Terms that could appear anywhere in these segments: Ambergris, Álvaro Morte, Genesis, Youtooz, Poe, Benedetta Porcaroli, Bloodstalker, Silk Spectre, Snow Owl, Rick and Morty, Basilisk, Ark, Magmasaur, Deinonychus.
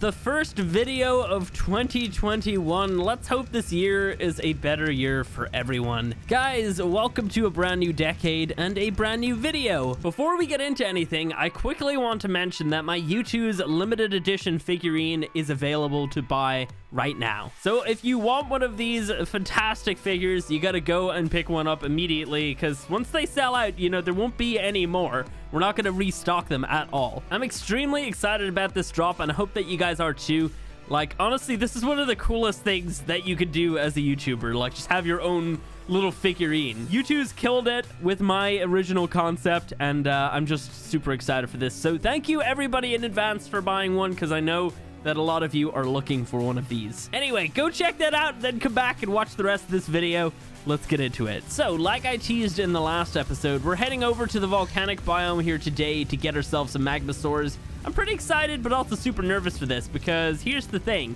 the first video of 2021. Let's hope this year is a better year for everyone. Guys, welcome to a brand new decade and a brand new video. Before we get into anything, I quickly want to mention that my Youtooz limited edition figurine is available to buy right now. So if you want one of these fantastic figures, you gotta go and pick one up immediately, because once they sell out, you know, there won't be any more. We're not gonna restock them at all. I'm extremely excited about this drop, and I hope that you guys are too. Like, honestly, this is one of the coolest things that you could do as a YouTuber, like just have your own little figurine. Youtooz killed it with my original concept, and I'm just super excited for this. So thank you everybody in advance for buying one, because I know that a lot of you are looking for one of these. Anyway, go check that out, then come back and watch the rest of this video. Let's get into it. So, like I teased in the last episode, we're heading over to the volcanic biome here today to get ourselves some Magmasaurs. I'm pretty excited, but also super nervous for this, because here's the thing.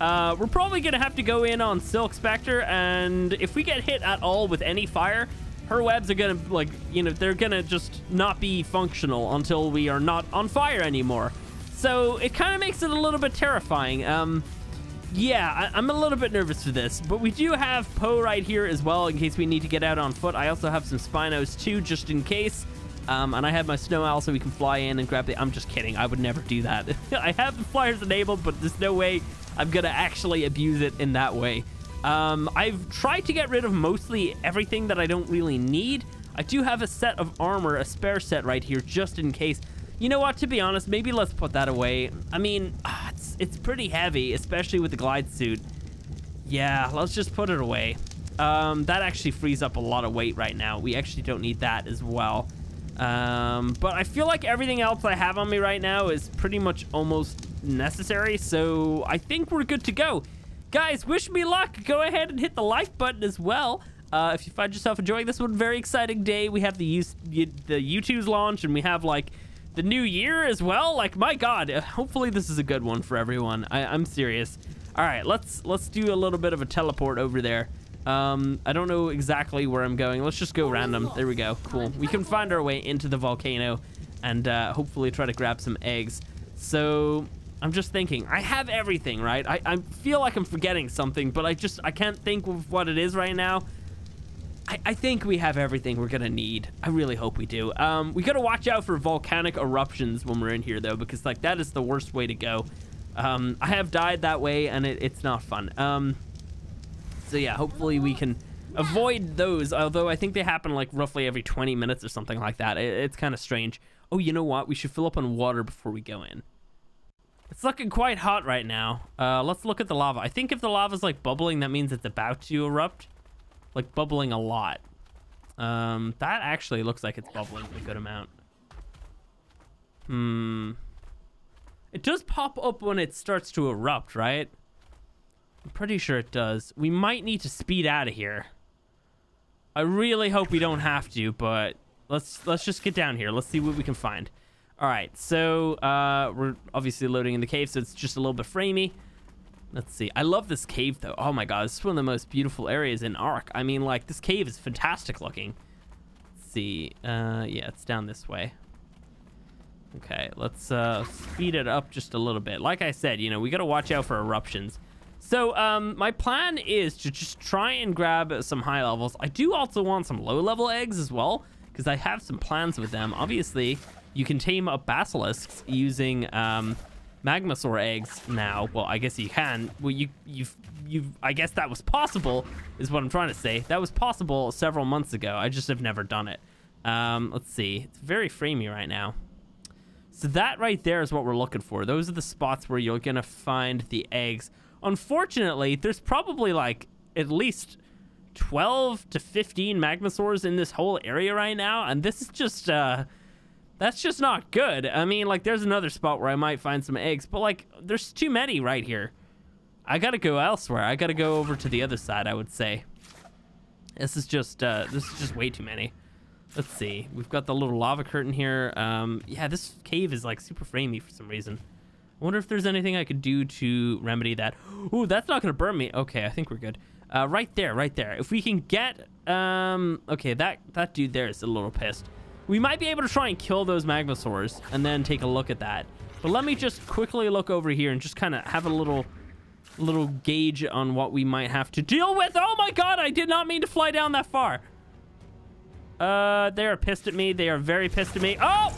We're probably gonna have to go in on Silk Spectre, and if we get hit at all with any fire, her webs are gonna, like, you know, they're gonna just not be functional until we are not on fire anymore. So it kind of makes it a little bit terrifying. Yeah, I'm a little bit nervous for this, but we do have Poe right here as well in case we need to get out on foot. I also have some Spinos too, just in case. And I have my Snow Owl so we can fly in and grab the... I'm just kidding. I would never do that. I have the flyers enabled, but there's no way I'm going to actually abuse it in that way. I've tried to get rid of mostly everything that I don't really need. I do have a set of armor, a spare set right here, just in case. You know what, to be honest, maybe let's put that away. I mean, it's pretty heavy, especially with the glide suit. Yeah, let's just put it away. That actually frees up a lot of weight right now. We actually don't need that as well. But I feel like everything else I have on me right now is pretty much almost necessary, so I think we're good to go. Guys, wish me luck. Go ahead and hit the like button as well. If you find yourself enjoying this one, very exciting day. We have the Youtooz launch, and we have, like, the new year as well. Like, my god, hopefully this is a good one for everyone. I'm serious. All right, let's do a little bit of a teleport over there. I don't know exactly where I'm going. Let's just go random. There we go. Cool, we can find our way into the volcano and hopefully try to grab some eggs. So I'm just thinking, I have everything, right? I feel like I'm forgetting something, but I can't think of what it is right now. I think we have everything we're gonna need. I really hope we do. We gotta watch out for volcanic eruptions when we're in here though, because like that is the worst way to go. I have died that way, and it's not fun. So yeah, hopefully we can avoid those, although I think they happen like roughly every 20 minutes or something like that. It's kind of strange. Oh, you know what? We should fill up on water before we go in. It's looking quite hot right now. Let's look at the lava. I think if the lava's like bubbling, that means it's about to erupt. Like bubbling a lot. That actually looks like it's bubbling a good amount. It does pop up when it starts to erupt, right? I'm pretty sure it does. We might need to speed out of here. I really hope we don't have to, but let's just get down here. Let's see what we can find. All right, so we're obviously loading in the cave, so it's just a little bit framey. Let's see. I love this cave, though. Oh, my God. This is one of the most beautiful areas in Ark. I mean, like, this cave is fantastic looking. Let's see. Yeah, it's down this way. Okay, let's speed it up just a little bit. Like I said, you know, we got to watch out for eruptions. So my plan is to just try and grab some high levels. I do also want some low-level eggs as well, because I have some plans with them. Obviously, you can tame up basilisks using... Magmasaur eggs now. Well, I guess you can. Well, I guess that was possible, is what I'm trying to say. That was possible several months ago. I just have never done it. Let's see. It's very framey right now. So that right there is what we're looking for. Those are the spots where you're gonna find the eggs. Unfortunately, there's probably like at least 12 to 15 Magmasaurs in this whole area right now, and this is just that's just not good. I mean, like, there's another spot where I might find some eggs, but, like, there's too many right here. I gotta go elsewhere. I gotta go over to the other side, I would say. This is just way too many. Let's see. We've got the little lava curtain here. Yeah, this cave is, like, super framey for some reason. I wonder if there's anything I could do to remedy that. Ooh, that's not gonna burn me. Okay, I think we're good. Right there, right there. If we can get... okay, that dude there is a little pissed. We might be able to try and kill those Magmasaurs and then take a look at that. But let me just quickly look over here and just kind of have a little gauge on what we might have to deal with. Oh my god, I did not mean to fly down that far. They are pissed at me. They are very pissed at me. Oh!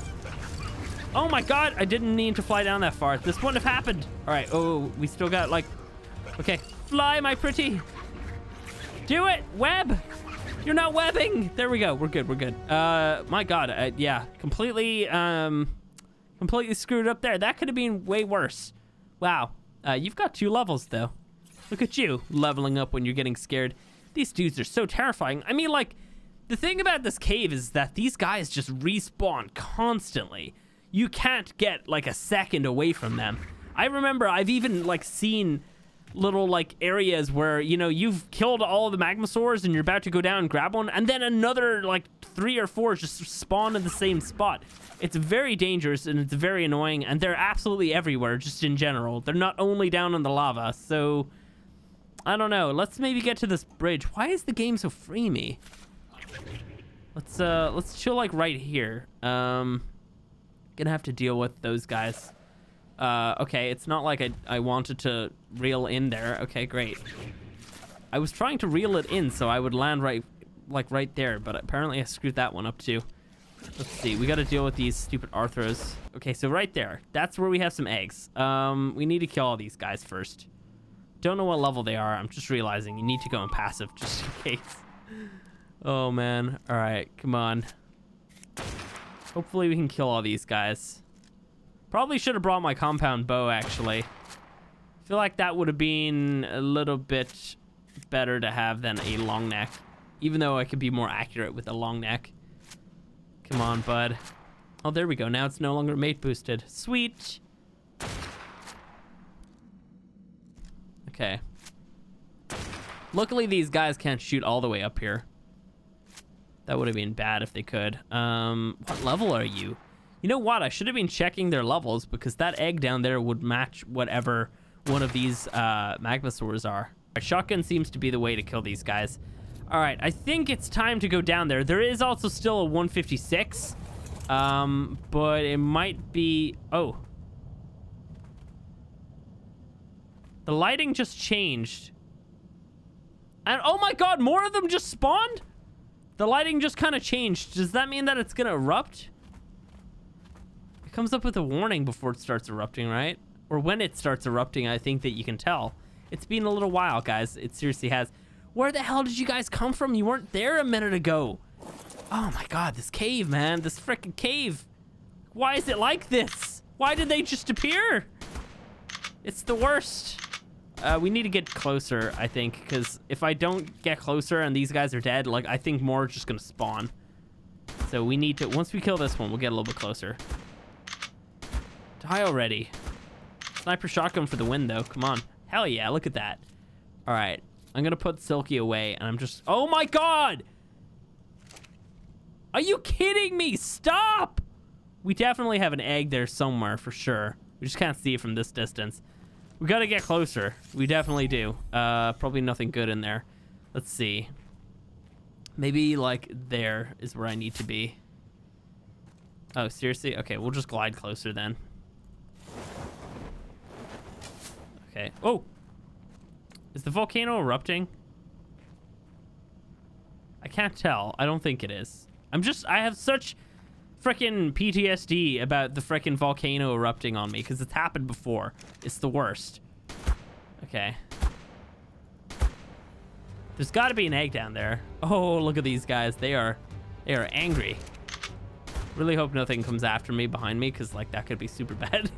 Oh my god, I didn't mean to fly down that far. This wouldn't have happened. All right, oh, we still got like... Okay, fly, my pretty. Do it, web. You're not webbing. There we go. We're good, we're good. My god, yeah, completely screwed up there. That could have been way worse. Wow. You've got 2 levels, though. Look at you, leveling up when you're getting scared. These dudes are so terrifying. I mean, like, the thing about this cave is that these guys just respawn constantly. You can't get, like, a second away from them. I remember I've even, like, seen little, like, areas where, you know, you've killed all the Magmasaurs and you're about to go down and grab one, and then another, like, 3 or 4 just spawn in the same spot. It's very dangerous and it's very annoying, and they're absolutely everywhere, just in general. They're not only down in the lava, so... I don't know. Let's maybe get to this bridge. Why is the game so freemy? Let's chill, like, right here. Gonna have to deal with those guys. Okay, it's not like I wanted to reel in there. Okay, great. I was trying to reel it in so I would land right, like, right there, but apparently I screwed that one up too. Let's see, we gotta deal with these stupid Arthros. Okay, so right there, that's where we have some eggs. We need to kill all these guys first. Don't know what level they are, I'm just realizing you need to go in passive just in case. Oh man, all right, come on. Hopefully we can kill all these guys. Probably should have brought my compound bow, actually. I feel like that would have been a little bit better to have than a long neck, even though I could be more accurate with a long neck. Come on, bud. Oh, there we go. Now it's no longer mate boosted. Sweet. Okay. Luckily, these guys can't shoot all the way up here. That would have been bad if they could. What level are you? You know what? I should have been checking their levels because that egg down there would match whatever one of these Magmasaurs are. A shotgun seems to be the way to kill these guys. All right, I think it's time to go down there. There is also still a 156, but it might be... Oh. The lighting just changed. And oh my god, more of them just spawned? The lighting just kind of changed. Does that mean that it's going to erupt? It comes up with a warning before it starts erupting, right? Or when it starts erupting, I think that you can tell. It's been a little while, guys. It seriously has. Where the hell did you guys come from? You weren't there a minute ago. Oh my god, this cave, man. This frickin' cave. Why is it like this? Why did they just appear? It's the worst. We need to get closer, I think, because if I don't get closer and these guys are dead, like, I think more are just gonna spawn. So we need to, once we kill this one, we'll get a little bit closer. Die already. Sniper shotgun for the win, though. Come on. Hell yeah, look at that. All right. I'm gonna put Silky away, and I'm just... Oh my god! Are you kidding me? Stop! We definitely have an egg there somewhere, for sure. We just can't see it from this distance. We gotta get closer. We definitely do. Probably nothing good in there. Let's see. Maybe, like, there is where I need to be. Oh, seriously? Okay, we'll just glide closer then. Okay. Oh! Is the volcano erupting? I can't tell. I don't think it is. I have such freaking PTSD about the freaking volcano erupting on me because it's happened before. It's the worst. Okay. There's got to be an egg down there. Oh, look at these guys. They are angry. Really hope nothing comes after me behind me because, like, that could be super bad.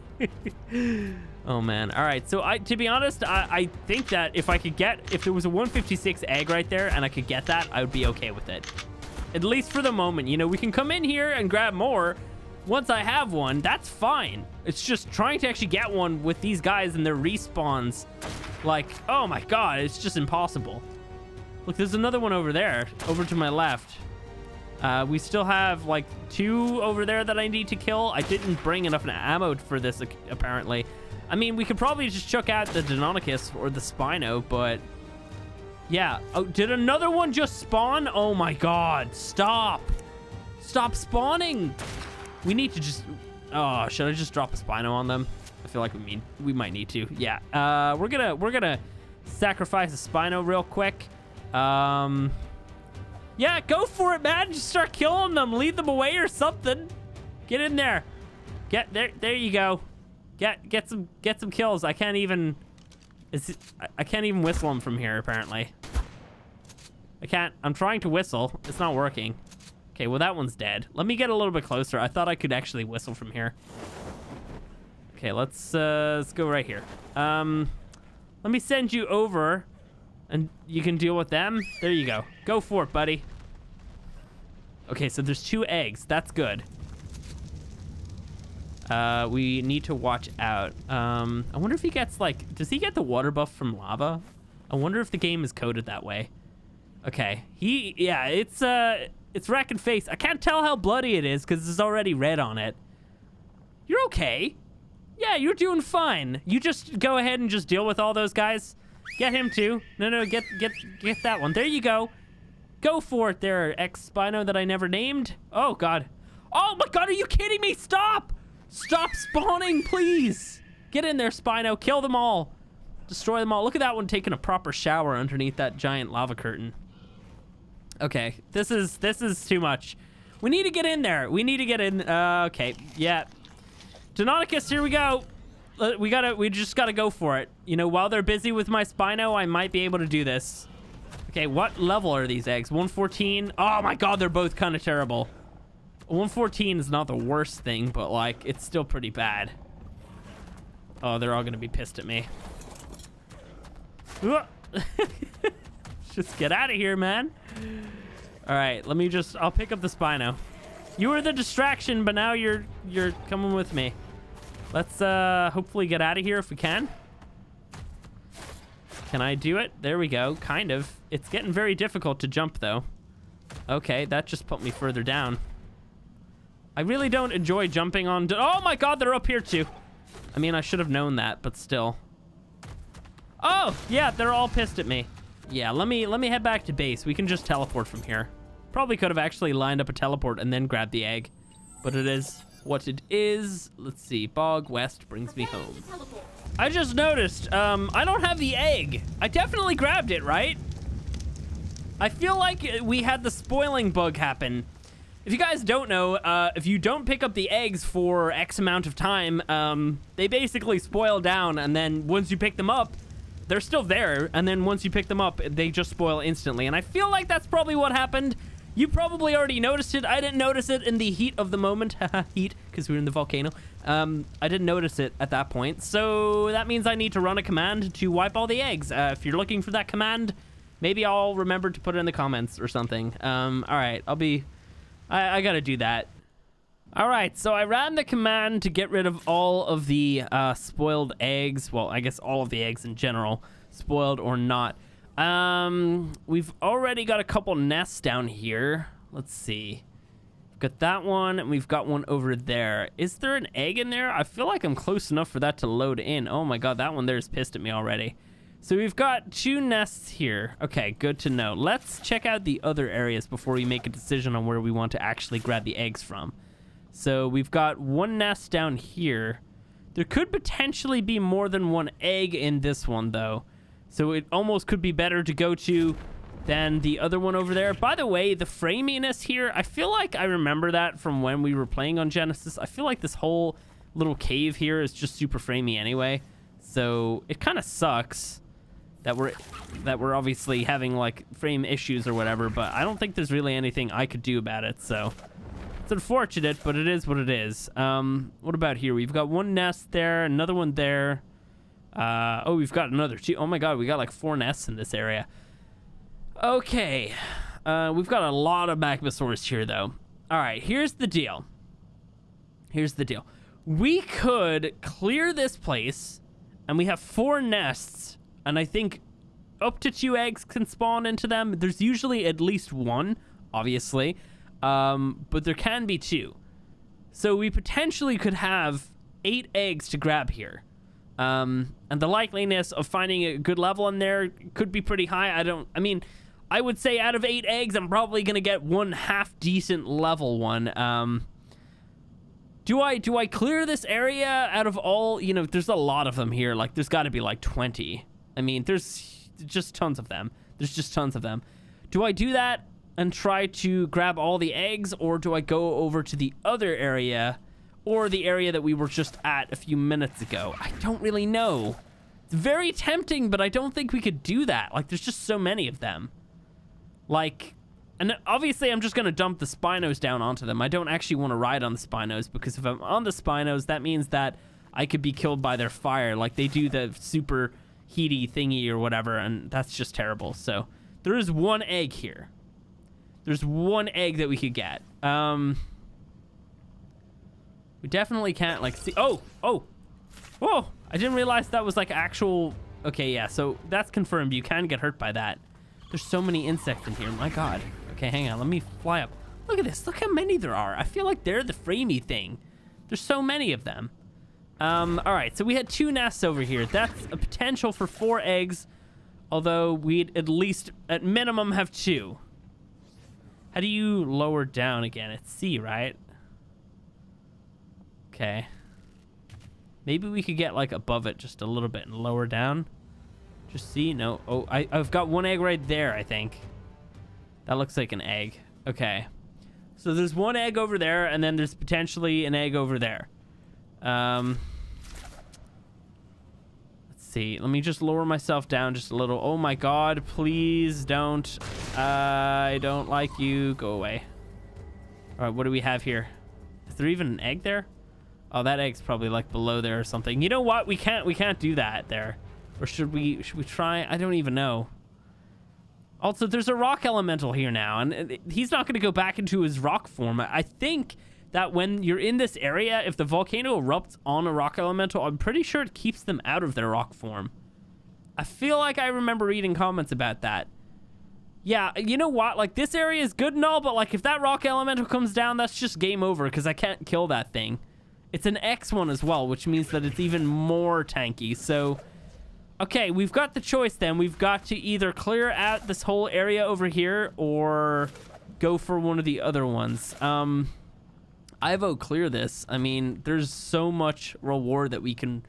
Oh man. All right, so to be honest, I think that if there was a 156 egg right there and I could get that, I would be okay with it, at least for the moment. You know, we can come in here and grab more once I have one. That's fine. It's just trying to actually get one with these guys and their respawns, like, oh my god, it's just impossible. Look, there's another one over there, over to my left. We still have, like, 2 over there that I need to kill. I didn't bring enough ammo for this, apparently. I mean, we could probably just chuck out the Deinonychus or the Spino, but... Yeah. Oh, did another one just spawn? Oh, my God. Stop. Stop spawning. We need to just... Oh, should I just drop a Spino on them? I feel like we might need to. Yeah. We're gonna sacrifice a Spino real quick. Yeah, go for it, man. Just start killing them. Lead them away or something. Get in there. Get there. There you go. Get some kills. I can't even. I can't even whistle them from here. Apparently. I can't. I'm trying to whistle. It's not working. Okay, well that one's dead. Let me get a little bit closer. I thought I could actually whistle from here. Okay, let's go right here. Let me send you over, and you can deal with them. There you go. Go for it, buddy. Okay, so there's 2 eggs. That's good. We need to watch out. I wonder if he gets like, does he get the water buff from lava? I wonder if the game is coded that way. Okay, he, yeah, it's rack and face. I can't tell how bloody it is because there's already red on it. You're okay. Yeah, you're doing fine. You just go ahead and just deal with all those guys. Get him too. No, get that one. There you go. Go for it there, ex-Spino that I never named. Oh, God. Oh, my God, are you kidding me? Stop! Stop spawning, please! Get in there, Spino. Kill them all. Destroy them all. Look at that one taking a proper shower underneath that giant lava curtain. Okay, this is too much. We need to get in there. We need to get in. Okay, yeah. Deinonychus, here we go. We just gotta go for it. You know, while they're busy with my Spino, I might be able to do this. Okay, what level are these eggs? 114. Oh my God, they're both kind of terrible. 114 is not the worst thing, but like, it's still pretty bad. Oh, they're all gonna be pissed at me. Just get out of here, man. All right, let me just, I'll pick up the Spino. You were the distraction, but now you're coming with me. Let's hopefully get out of here if we can. Can I do it? There we go, kind of. It's getting very difficult to jump though. Okay, that just put me further down. I really don't enjoy jumping on, oh my God, they're up here too. I mean, I should have known that, but still. Oh, yeah, they're all pissed at me. Yeah, let me head back to base. We can just teleport from here. Probably could have actually lined up a teleport and then grabbed the egg, but it is what it is. Let's see, Bog West brings me home. I just noticed, I don't have the egg. I definitely grabbed it, right? I feel like we had the spoiling bug happen. If you guys don't know, if you don't pick up the eggs for X amount of time, they basically spoil down, and then once you pick them up, they're still there, and then once you pick them up, they just spoil instantly. And I feel like that's probably what happened. You probably already noticed it. I didn't notice it in the heat of the moment. Heat, because we were in the volcano. I didn't notice it at that point. So that means I need to run a command to wipe all the eggs. If you're looking for that command, maybe I'll remember to put it in the comments or something. All right, I gotta do that. All right, so I ran the command to get rid of all of the spoiled eggs. Well, I guess all of the eggs in general, spoiled or not. We've already got a couple nests down here. Let's see. We've got that one, and we've got one over there. Is there an egg in there? I feel like I'm close enough for that to load in. Oh my God, that one there is pissed at me already. So we've got 2 nests here. Okay, good to know. Let's check out the other areas before we make a decision on where we want to actually grab the eggs from. So we've got 1 nest down here. There could potentially be more than 1 egg in this one though. So it almost could be better to go to than the other one over there. By the way, the framiness here, I feel like I remember that from when we were playing on Genesis. I feel like this whole little cave here is just super framey anyway. So it kind of sucks that we're obviously having like frame issues or whatever, but I don't think there's really anything I could do about it, so. It's unfortunate, but it is what it is. What about here? We've got 1 nest there, another one there. Oh, we've got another 2. Oh my God, we got like 4 nests in this area. Okay, we've got a lot of Magmasaurs here though. All right, here's the deal. We could clear this place, and we have 4 nests, and I think up to 2 eggs can spawn into them. There's usually at least 1, obviously. But there can be 2. So we potentially could have 8 eggs to grab here. And the likeliness of finding a good level in there could be pretty high. I would say out of 8 eggs, I'm probably going to get 1 half decent level one. Do I clear this area out of all, you know, there's a lot of them here. Like, there's got to be like 20. I mean, there's just tons of them. Do I do that and try to grab all the eggs, or do I go over to the other area, or the area that we were just at a few minutes ago? I don't really know. It's very tempting, but I don't think we could do that. Like, there's just so many of them. Like... And obviously, I'm just going to dump the Spinos down onto them. I don't actually want to ride on the Spinos, because if I'm on the Spinos, that means that I could be killed by their fire. Like, they do the super heaty thingy or whatever, and that's just terrible. So, there is one egg here. There's one egg that we could get. We definitely can't, like, see... Oh! Oh! Whoa! I didn't realize that was, like, actual... Okay, yeah, so that's confirmed. You can get hurt by that. There's so many insects in here. My God. Okay, hang on. Let me fly up. Look at this. Look how many there are. I feel like they're the framey thing. There's so many of them. All right, so we had 2 nests over here. That's a potential for 4 eggs, although we'd at least, at minimum, have 2. How do you lower down again? It's C, right? Okay. Maybe we could get, like, above it just a little bit and lower down. Just see, no. Oh, I've got 1 egg right there, I think. That looks like an egg. Okay. So there's 1 egg over there, and then there's potentially an egg over there. Let's see. Let me just lower myself down just a little. Oh my God, please don't. I don't like you. Go away. All right, what do we have here? Is there even an egg there? Oh, that egg's probably like below there or something. You know what? We can't do that there. Or should we try? I don't even know. Also, there's a rock elemental here now, and he's not going to go back into his rock form. I think that when you're in this area, if the volcano erupts on a rock elemental, I'm pretty sure it keeps them out of their rock form. I feel like I remember reading comments about that. Yeah, you know what? Like, this area is good and all, but, like, if that rock elemental comes down, that's just game over, because I can't kill that thing. It's an X one as well, which means that it's even more tanky, so... Okay, we've got the choice then. We've got to either clear out this whole area over here or go for one of the other ones. I vote clear this. I mean, there's so much reward that we can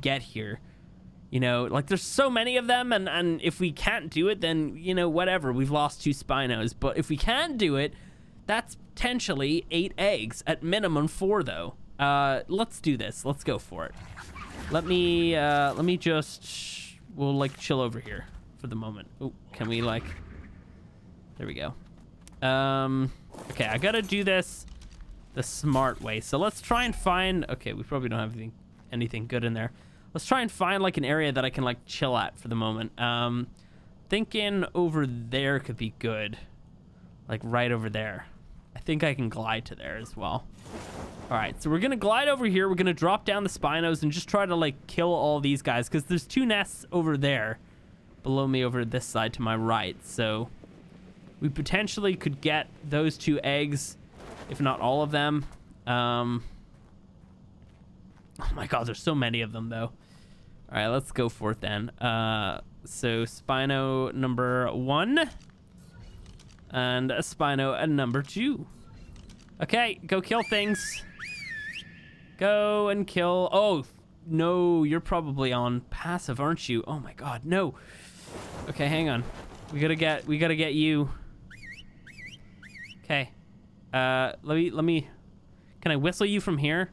get here. You know, like, there's so many of them, and if we can't do it, then, you know, whatever. We've lost 2 Spinos, but if we can do it, that's potentially 8 eggs. At minimum 4, though. Let's do this. Let's go for it. Let me just, we'll, like, chill over here for the moment. Oh, can we, like, there we go. Okay, I gotta do this the smart way. So let's try and find, okay, we probably don't have anything good in there. Let's try and find, like, an area that I can, like, chill at for the moment. Thinking over there could be good. Like, right over there. I think I can glide to there as well. All right, so we're going to glide over here. We're going to drop down the Spinos and just try to, like, kill all these guys, because there's 2 nests over there below me over this side to my right. So we potentially could get those 2 eggs, if not all of them. Oh, my God, there's so many of them, though. All right, let's go for it then. So Spino number 1 and a Spino at number 2. Okay, go kill things. Go and kill. Oh, no, you're probably on passive, aren't you? Oh my God, no. Okay, hang on. We gotta get you. Okay. Let me. Can I whistle you from here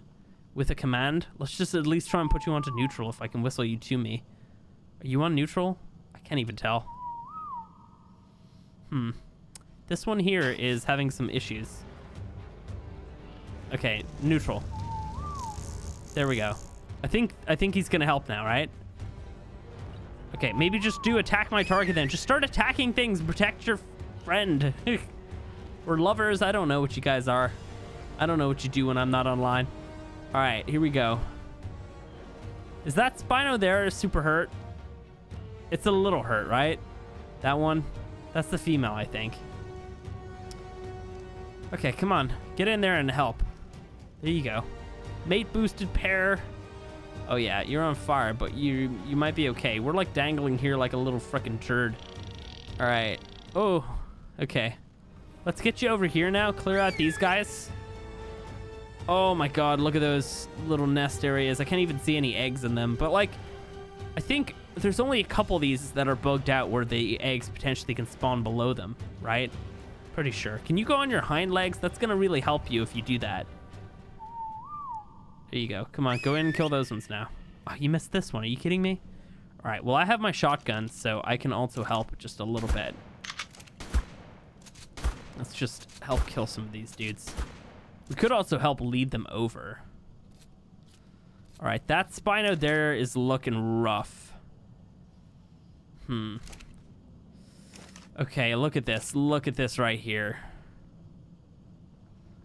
with a command? Let's just at least try and put you onto neutral if I can whistle you to me. Are you on neutral? I can't even tell. This one here is having some issues. Okay, neutral. There we go. I think he's gonna help now, right? Okay, maybe just do attack my target then. Just start attacking things and protect your friend. Or lovers, I don't know what you guys are. I don't know what you do when I'm not online. All right, here we go. Is that Spino there super hurt? It's a little hurt, right? That one? That's the female, I think. Okay, come on. Get in there and help. There you go. Mate boosted pair. Oh yeah, you're on fire, but you might be okay. We're, like, dangling here like a little frickin' turd. All right. Oh, okay. Let's get you over here now. Clear out these guys. Oh my god, look at those little nest areas. I can't even see any eggs in them, but like, I think there's only a couple of these that are bugged out where the eggs potentially can spawn below them, right? Pretty sure. Can you go on your hind legs? That's gonna really help you if you do that. There you go. Come on, go in and kill those ones now. Oh, you missed this one. Are you kidding me? All right, well, I have my shotgun, so I can also help just a little bit. Let's just help kill some of these dudes. We could also help lead them over. All right, that Spino there is looking rough. Okay, look at this. Look at this right here.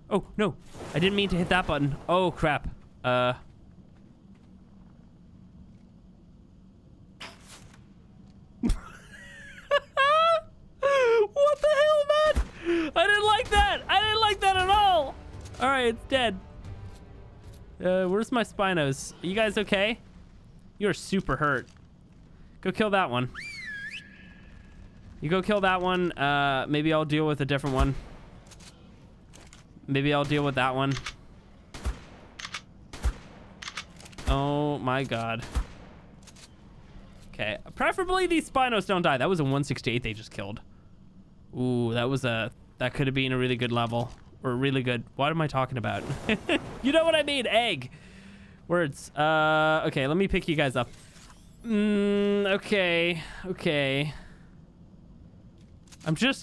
Oh, no. I didn't mean to hit that button. Oh, crap. What the hell, man? I didn't like that. I didn't like that at all. All right, it's dead. Where's my Spinos? Are you guys okay? You're super hurt. Go kill that one. You go kill that one. Maybe I'll deal with a different one. Maybe I'll deal with that one. Oh my god. Okay, preferably these Spinos don't die. That was a 168 they just killed. Ooh, that was a... that could have been a really good level. Or really good... what am I talking about? You know what I mean, egg. Words. Okay, let me pick you guys up. Okay, okay.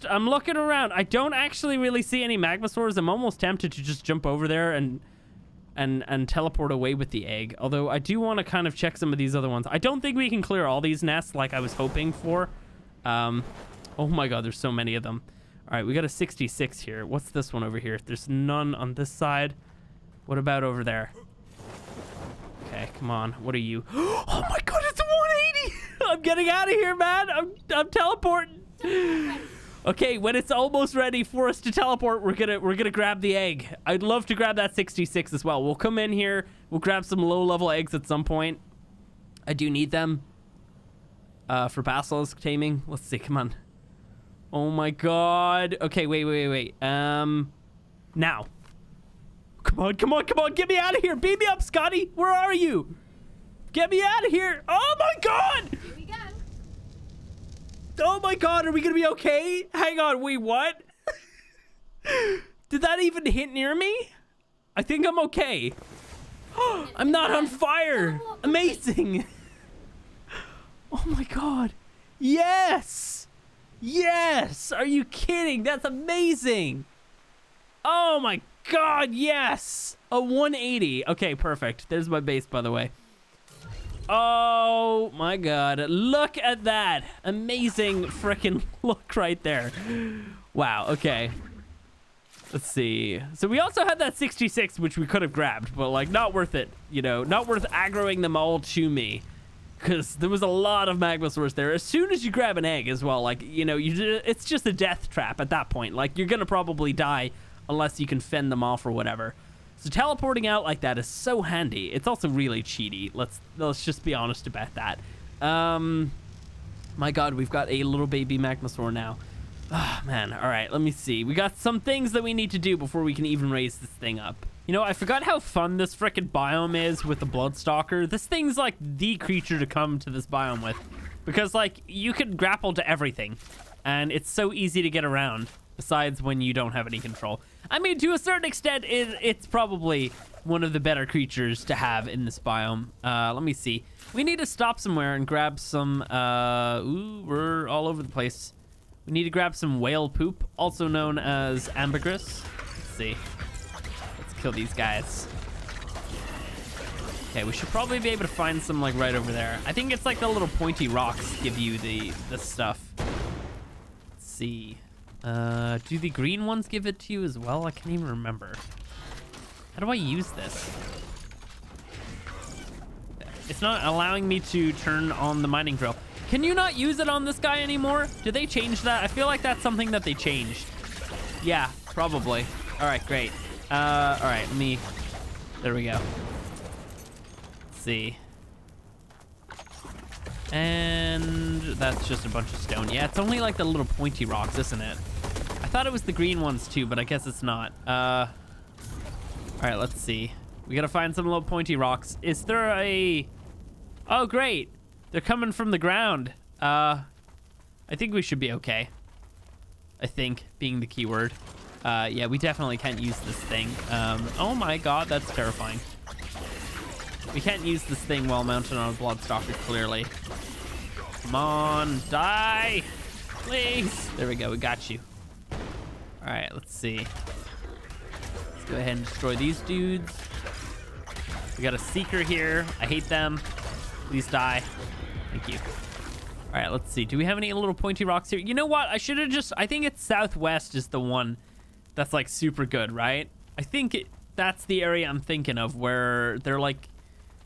I'm looking around. I don't actually really see any Magmasaurs. I'm almost tempted to just jump over there and teleport away with the egg. Although I do want to kind of check some of these other ones. I don't think we can clear all these nests like I was hoping for. Oh my god, there's so many of them. All right, we got a 66 here. What's this one over here? There's none on this side. What about over there? Okay, come on. What are you? Oh my god, it's a 180! I'm getting out of here, man. I'm teleporting. Okay, when it's almost ready for us to teleport, we're gonna grab the egg. I'd love to grab that 66 as well. We'll come in here. We'll grab some low-level eggs at some point. I do need them for basilisk taming. Let's see. Come on. Oh my god. Okay, wait. Now. Come on. Get me out of here. Beat me up, Scotty. Where are you? Get me out of here. Oh my god. Here we go. Oh my god, are we gonna be okay? Hang on, wait, what? Did that even hit near me? I think I'm okay. I'm not on fire. Amazing. Oh my god. Yes. Yes. Are you kidding? That's amazing. Oh my god, yes. A 180. Okay, perfect. There's my base, by the way. Oh my god, look at that amazing freaking look right there. Wow. Okay, let's see. So we also had that 66 which we could have grabbed, but like, not worth it, you know, not worth aggroing them all to me, because there was a lot of Magmasaurs there. As soon as you grab an egg as well, like, you know, it's just a death trap at that point. Like, you're gonna probably die unless you can fend them off or whatever. So teleporting out like that is so handy. It's also really cheaty. Let's just be honest about that. My god, we've got a little baby Magmasaur now. Oh, man. All right, let me see. We got some things that we need to do before we can even raise this thing up. You know, I forgot how fun this frickin' biome is with the Bloodstalker. This thing's like the creature to come to this biome with. Because, like, you can grapple to everything. And it's so easy to get around. Besides when you don't have any control. I mean, to a certain extent, it's probably one of the better creatures to have in this biome. Let me see. We need to stop somewhere and grab some... ooh, we're all over the place. We need to grab some whale poop, also known as ambergris. Let's see. Let's kill these guys. Okay, we should probably be able to find some, like, right over there. I think it's, like, the little pointy rocks give you the stuff. Let's see. Do the green ones give it to you as well? I can't even remember. How do I use this? It's not allowing me to turn on the mining drill. Can you not use it on this guy anymore? Did they change that? I feel like that's something that they changed. Yeah, probably. All right, great. All right, let me... there we go. Let's see. And that's just a bunch of stone. Yeah, it's only like the little pointy rocks, isn't it? I thought it was the green ones too, but I guess it's not. All Alright, let's see. We gotta find some little pointy rocks. Is there a... Oh, great. They're coming from the ground. I think we should be okay. I think, being the key word. Yeah, we definitely can't use this thing. Oh my god, that's terrifying. We can't use this thing while mounted on a Bloodstalker, clearly. Come on, die! Please! There we go, we got you. Alright, let's see. Let's go ahead and destroy these dudes. We got a Seeker here. I hate them. Please die. Thank you. Alright, let's see. Do we have any little pointy rocks here? You know what? I should have just... I think it's southwest is the one that's, like, super good, right? I think that's the area I'm thinking of where they're, like...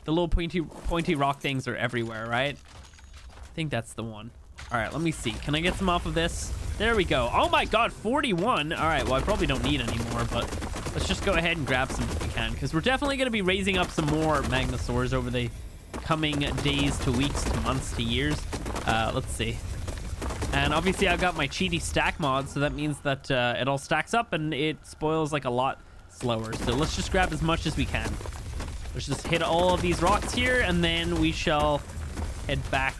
The little pointy rock things are everywhere, right? I think that's the one. All right, let me see. Can I get some off of this? There we go. Oh my god, 41. All right, well, I probably don't need any more, but let's just go ahead and grab some if we can, because we're definitely going to be raising up some more Magmasaurs over the coming days to weeks to months to years. Let's see. And obviously, I've got my cheaty stack mod, so that means that it all stacks up and it spoils like a lot slower. So let's just grab as much as we can. Let's just hit all of these rocks here, and then we shall head back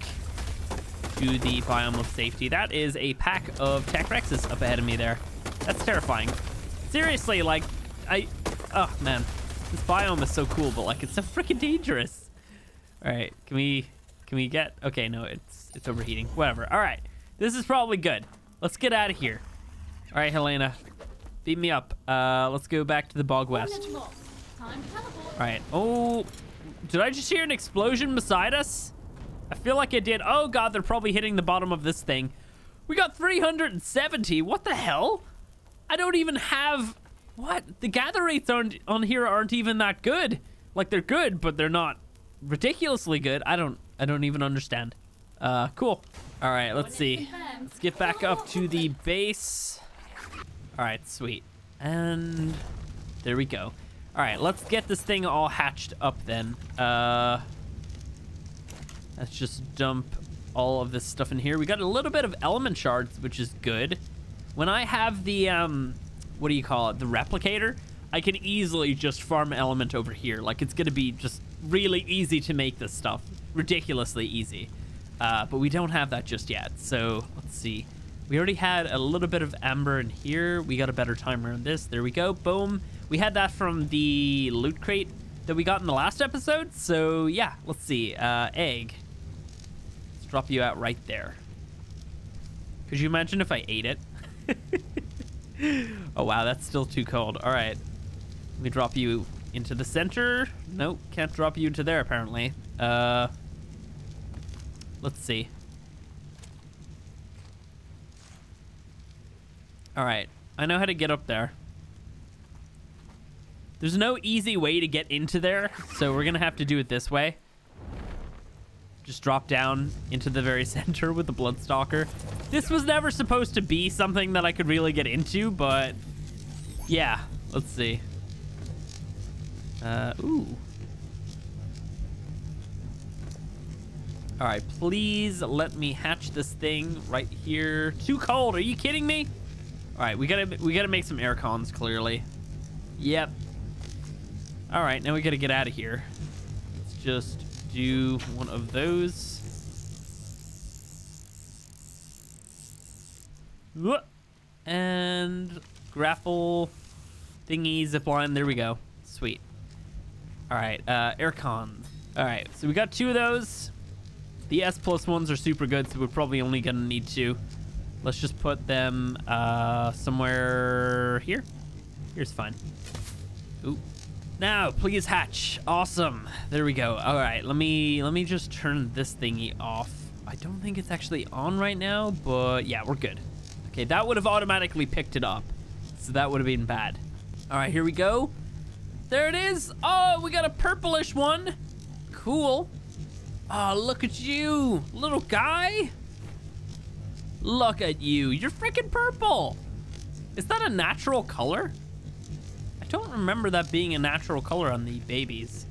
to the biome of safety. That is a pack of Tech Rexes up ahead of me there. That's terrifying. Seriously, like, oh, man. This biome is so cool, but, like, it's so freaking dangerous. All right, can we get... Okay, no, it's overheating. Whatever. All right, this is probably good. Let's get out of here. All right, Helena, beat me up. Let's go back to the Bog West. Alright. Oh, did I just hear an explosion beside us? I feel like I did. Oh god, they're probably hitting the bottom of this thing. We got 370. What the hell? I don't even have... What? The gather rates on here aren't even that good. Like, they're good, but they're not ridiculously good. I don't even understand. Cool. Alright, let's see. Let's get back up to the base. Alright, sweet. And there we go. All right, let's get this thing all hatched up then. Let's just dump all of this stuff in here. We got a little bit of element shards, which is good. When I have the, what do you call it? The replicator, I can easily just farm element over here. Like, it's going to be just really easy to make this stuff. Ridiculously easy. But we don't have that just yet. So let's see. We already had a little bit of amber in here. We got a better timer on this. There we go. Boom. We had that from the loot crate that we got in the last episode. So, yeah, let's see. Egg. Let's drop you out right there. Could you imagine if I ate it? Oh, wow, that's still too cold. All right. Let me drop you into the center. Nope, can't drop you into there, apparently. Let's see. All right. I know how to get up there. There's no easy way to get into there, so we're going to have to do it this way. Just drop down into the very center with the Bloodstalker. This was never supposed to be something that I could really get into, but yeah, let's see. Ooh. All right, please let me hatch this thing right here. Too cold. Are you kidding me? All right, we got to make some air cons, clearly. Yep. All right, now we gotta get out of here. Let's just do one of those. And grapple thingy, zipline. There we go. Sweet. All right, aircon. All right, so we got two of those. The S+1s are super good, so we're probably only gonna need two. Let's just put them somewhere here. Here's fine. Ooh. Now, please hatch. Awesome. There we go. All right, let me just turn this thingy off. I don't think it's actually on right now, but yeah, we're good. Okay, that would have automatically picked it up, so that would have been bad. All right, here we go. There it is. Oh, we got a purplish one. Cool. Oh, look at you, little guy. Look at you. You're freaking purple. Is that a natural color? I don't remember that being a natural color on the babies,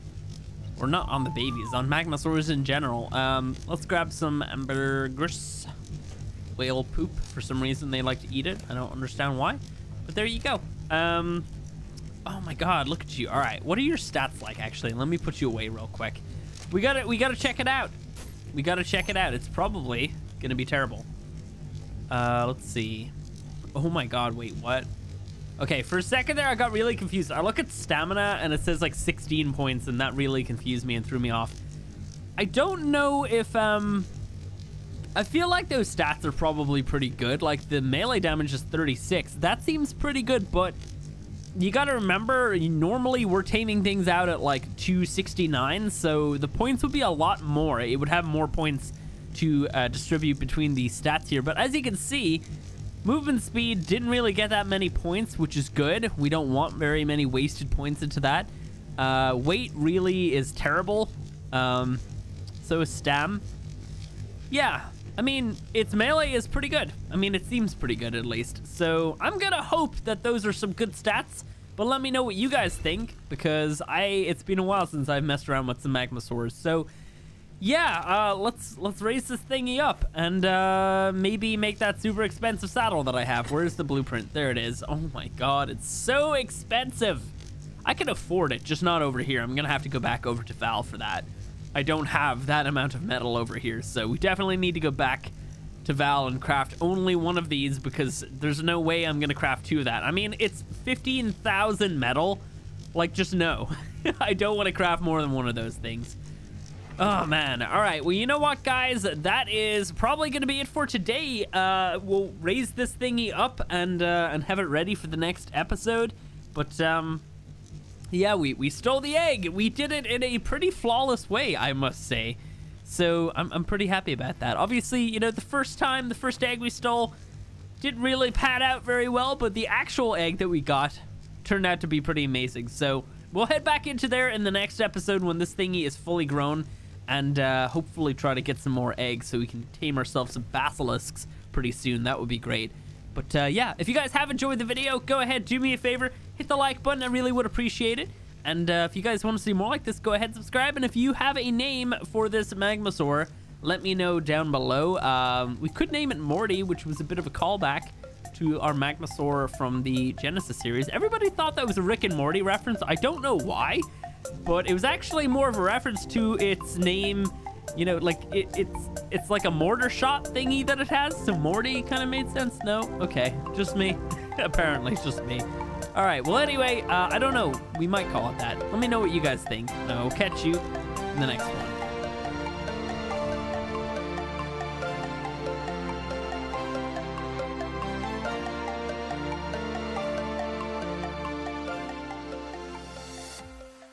or not on the babies, on Magmasaurs in general. Let's grab some Ambergris whale poop. For some reason they like to eat it. I don't understand why, but there you go. Oh my God, look at you. All right, what are your stats like, actually? Let me put you away real quick. We gotta check it out. We gotta check it out. It's probably gonna be terrible. Let's see. Oh my God, wait, what? Okay, for a second there, I got really confused. I look at stamina and it says like 16 points and that really confused me and threw me off. I don't know if, I feel like those stats are probably pretty good. Like the melee damage is 36. That seems pretty good, but you gotta remember, normally we're taming things out at like 269. So the points would be a lot more. It would have more points to distribute between the stats here. But as you can see, movement speed didn't really get that many points, which is good. We don't want very many wasted points into that. Weight really is terrible. So is stam. Yeah, I mean, its melee is pretty good. I mean, it seems pretty good at least. So I'm gonna hope that those are some good stats, but let me know what you guys think, because it's been a while since I've messed around with some Magmasaurs. So yeah, let's raise this thingy up and maybe make that super expensive saddle that I have. Where's the blueprint? There it is. Oh my God, it's so expensive. I can afford it, just not over here. I'm gonna have to go back over to Val for that. I don't have that amount of metal over here, so we definitely need to go back to Val and craft only one of these, because there's no way I'm gonna craft two of that. I mean, it's 15,000 metal. Like, just no. I don't want to craft more than one of those things. Oh man, all right, well, you know what, guys? That is probably gonna be it for today. We'll raise this thingy up and have it ready for the next episode. But yeah, we stole the egg. We did it in a pretty flawless way, I must say. So I'm pretty happy about that. Obviously, you know, the first egg we stole didn't really pan out very well, but the actual egg that we got turned out to be pretty amazing. So we'll head back into there in the next episode when this thingy is fully grown, and hopefully try to get some more eggs so we can tame ourselves some basilisks pretty soon. That would be great. But yeah, if you guys have enjoyed the video, go ahead, do me a favor, hit the like button. I really would appreciate it. And if you guys want to see more like this, go ahead, subscribe. And if you have a name for this Magmasaur, let me know down below. We could name it Morty, which was a bit of a callback to our Magmasaur from the Genesis series. Everybody thought that was a Rick and Morty reference. I don't know why, but it was actually more of a reference to its name. You know, like it's like a mortar shot thingy that it has, so Morty kind of made sense. No, okay, just me. Apparently it's just me. All right, well, anyway, I don't know, we might call it that. Let me know what you guys think. I'll catch you in the next one.